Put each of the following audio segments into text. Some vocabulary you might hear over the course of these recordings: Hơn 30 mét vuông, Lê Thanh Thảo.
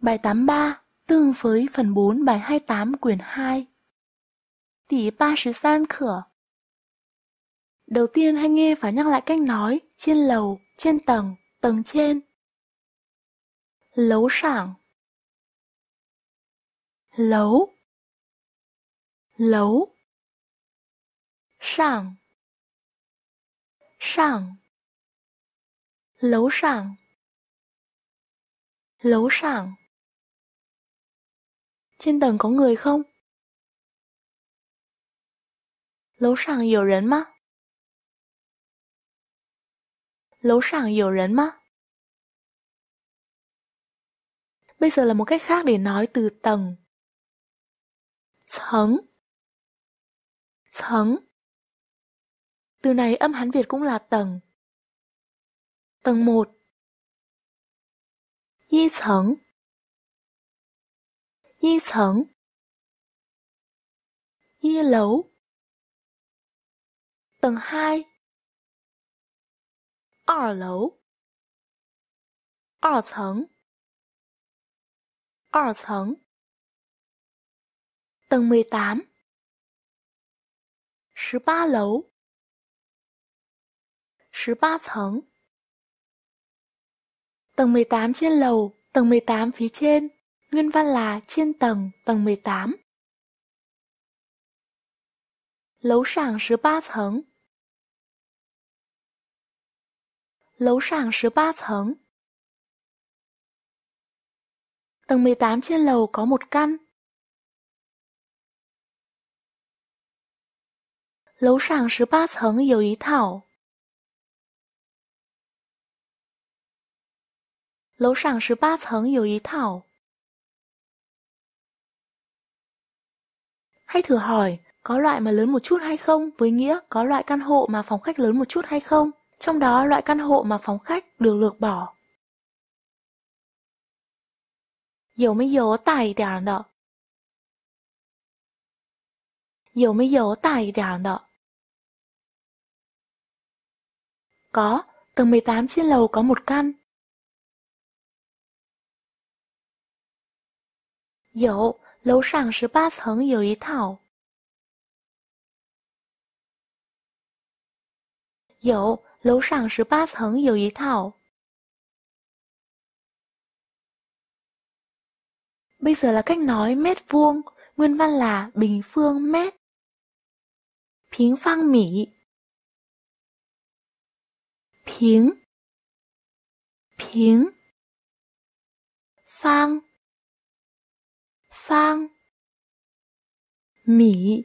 Bài 83 tương với phần 4 bài 28 quyển 2. Tỷ 33 cửa. Đầu tiên hãy nghe và nhắc lại cách nói trên lầu, trên tầng, tầng trên. Lấu sảng. Lấu. Lấu. Sảng. Sảng. Lấu sảng. Lấu sảng. Trên tầng có người không? Lấu sảng nhiều人吗? Lấu sảng nhiều人吗? Bây giờ là một cách khác để nói từ tầng. Thầng. Thầng. Từ này âm Hán Việt cũng là tầng. Tầng 1. Y thầng. Y thầng. Y lấu. Tầng 2. Ở lấu. Ở thầng. Ở thầng. Tầng 18. 18 lấu. 18 thầng. Tầng 18 trên lầu, tầng 18 phía trên. Nguyên văn là trên tầng, tầng 18. Lấu sảng 13 thầng. Lấu sảng 13 thầng. Tầng 18 trên lầu có một căn. Lấu sảng 13 thầng nhiều ý thảo. Lấu sảng 13 thầng nhiều ý thảo. Hãy thử hỏi, có loại mà lớn một chút hay không? Với nghĩa có loại căn hộ mà phòng khách lớn một chút hay không? Trong đó loại căn hộ mà phòng khách được lược bỏ. Dầu mới dầu tài đèn đợ. Dầu mới dầu tài đèn đợ. Có, tầng 18 trên lầu có một căn. Dầu, lấu sảng 13 thầng nhiều ý thảo. Dầu, lấu sảng 13 thầng nhiều ý thảo. Bây giờ là cách nói mét vuông, nguyên văn là bình phương mét. Phính phang mỉ. Phính. Phính. Phang. Phang. Mỉ.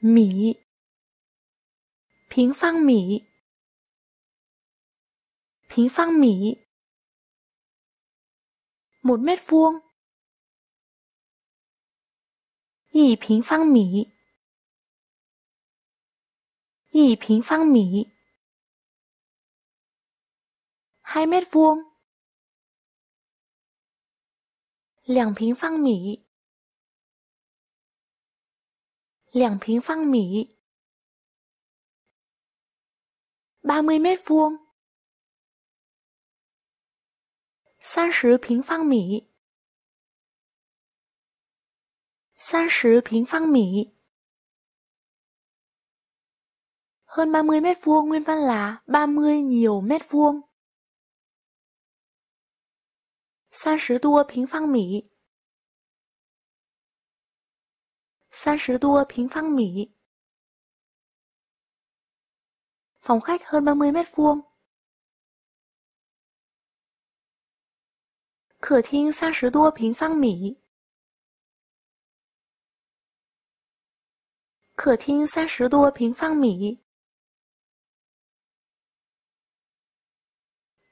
Mỉ. Phính phang mỉ. Phính phang mỉ. Một mét vuông. Yì phính phang mỉ. Yì phính phang mỉ. 2 mét vuông. Liàng phính phang mỉ. Liàng phính phang mỉ. 30 mét vuông. 30 平方米. 30 平方米. Hơn 30 mét vuông nguyên văn là 30 nhiều mét vuông. 30多平方米. 30多平方米. Phòng khách hơn 30 mét vuông. Cửa thính 30多平方米. Cửa thính 30多平方米.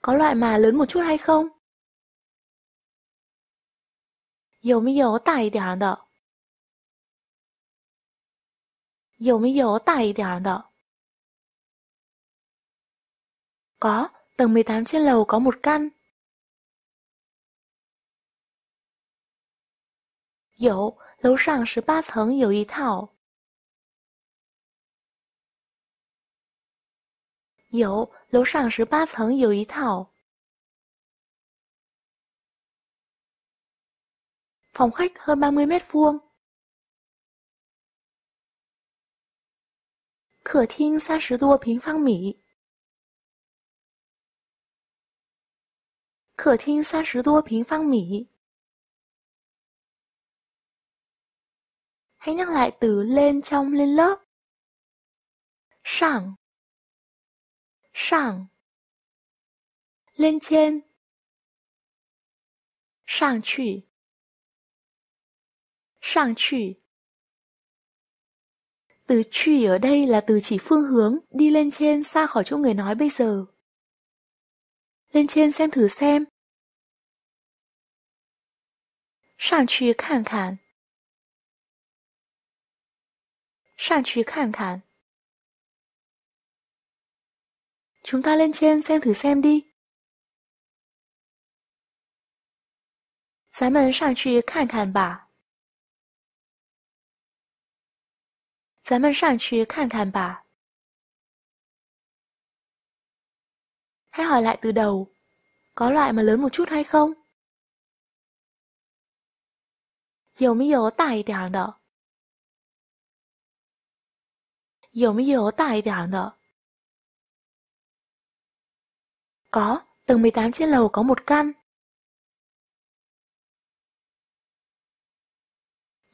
Có loại mà lớn một chút hay không? Dầu mới dầu tài đèn đợ. Dầu mới dầu tài đèn đợ. Có, tầng 18 trên lầu có một căn. Dầu, lấu sảng 13 thầng nhiều ý thảo. Dầu, lấu sảng 13 thầng nhiều ý thảo. phòng khách hơn 30 mét vuông. Cửa厅30多平方米。客厅30多平方米. Hãy nhắc lại từ lên trong lên lớp. Sảng. Sảng. Lên trên. Sảng chủy. Sảng chủy. Từ chủy ở đây là từ chỉ phương hướng đi lên trên xa khỏi chỗ người nói bây giờ. Lên trên xem thử xem. Sảng chủy khản khản. Sảng chủy khản khản. Chúng ta lên trên xem thử xem đi. Chúng ta lên trên xem thử xem đi. Chúng ta lên trên xem thử xem đi. Hãy hỏi lại từ đầu. Có loại mà lớn một chút hay không? Có mấy có to một điểm đó? Có mấy có to một điểm đó? Có, tầng 18 trên lầu có một căn.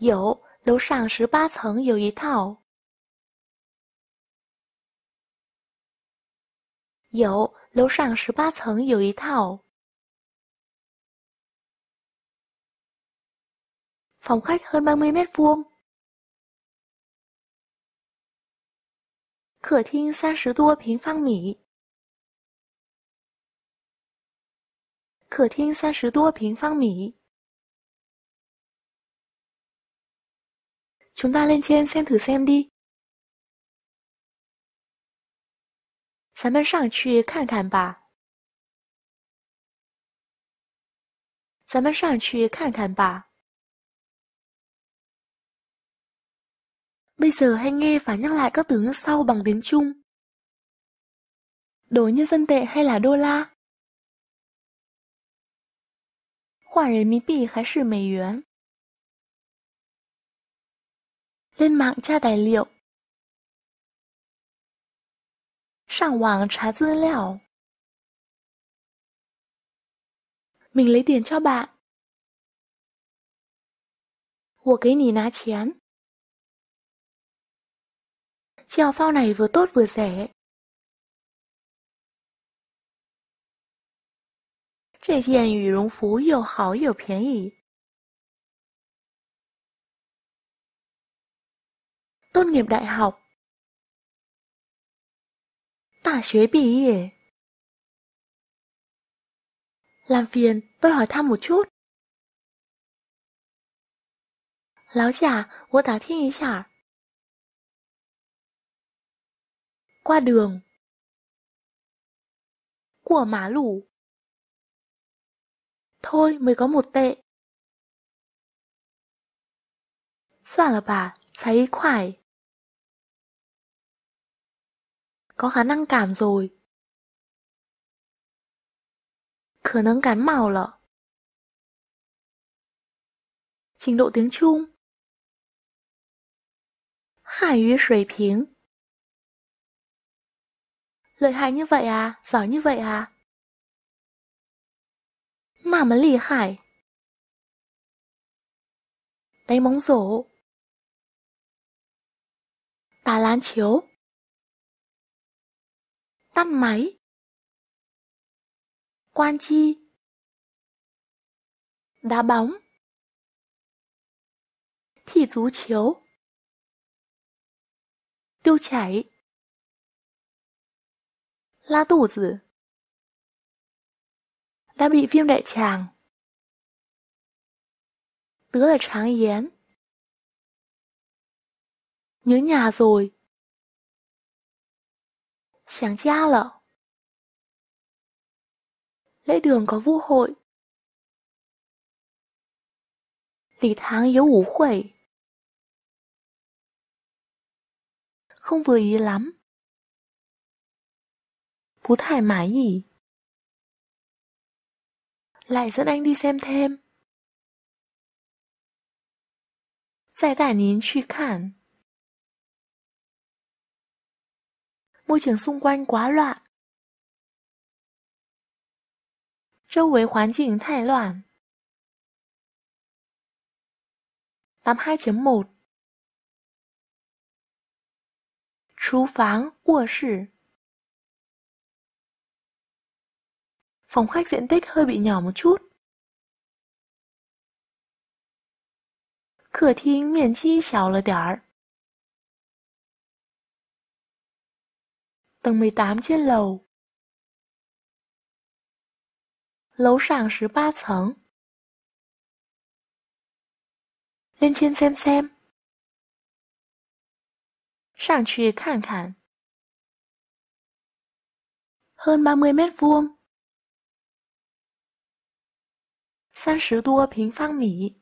Có, lầu sàng 18 tầng có một thảo. Có, lầu sàng 18 tầng có một thảo. Phòng khách hơn 30 mét vuông. Cửa thính 30多平方米. Cửa thính 30多平方米. Chúng ta lên trên xem thử xem đi. Chúng ta lên trên xem thử xem đi. Chúng ta lên trên xem thử xem đi. Bây giờ hãy nghe và nhắc lại các từ ngữ sau bằng tiếng Trung. Đổi nhân dân tệ hay là đô la? 换人民币还是美元？lên mạng tra tài liệu. 上网查资料. Mình lấy tiền cho bạn. 我给你拿钱. Chiều phao này vừa tốt vừa rẻ. Cái kiện ủy绒服又好又便宜. Tốt nghiệp đại học. 大学毕业. Làm phiền, tôi hỏi thăm một chút. 劳驾，我打听一下. Qua đường. 过马路. Thôi mới có 1 tệ. Xoàn là bà, thấy 1 khoải. Có khả năng cảm rồi. Khả năng cán màu lọ. Trình độ tiếng Trung. Hải yu sủy pính. Lợi hại như vậy à? Giỏi như vậy à? Nà mà lì khải. Đánh bóng rổ. Tà lán chiếu. Tắt máy. Quan chi. Đá bóng. Thị dú chiếu. Tiêu chảy. La tủ tử. Đã bị viêm đại tràng. Tớ là tráng yến. Nhớ nhà rồi. Sáng cha lợ. Lễ đường có vũ hội. Lì tháng yếu ủ khuẩy. Không vừa ý lắm. Bú thoải mái nhỉ. Lại dẫn anh đi xem thêm. 再带您去看。墓景xung quanh quá loạn，周围环境太乱。 82.1 厨房,卧室. Phòng khách diện tích hơi bị nhỏ một chút. Cửa厅面积小了点儿. Tầng 18 trên lầu. Lầu sàng 13 tầng. Lên trên xem. Sàng truy khẳng khẳng. Hơn 30 mét vuông. 30多平方米.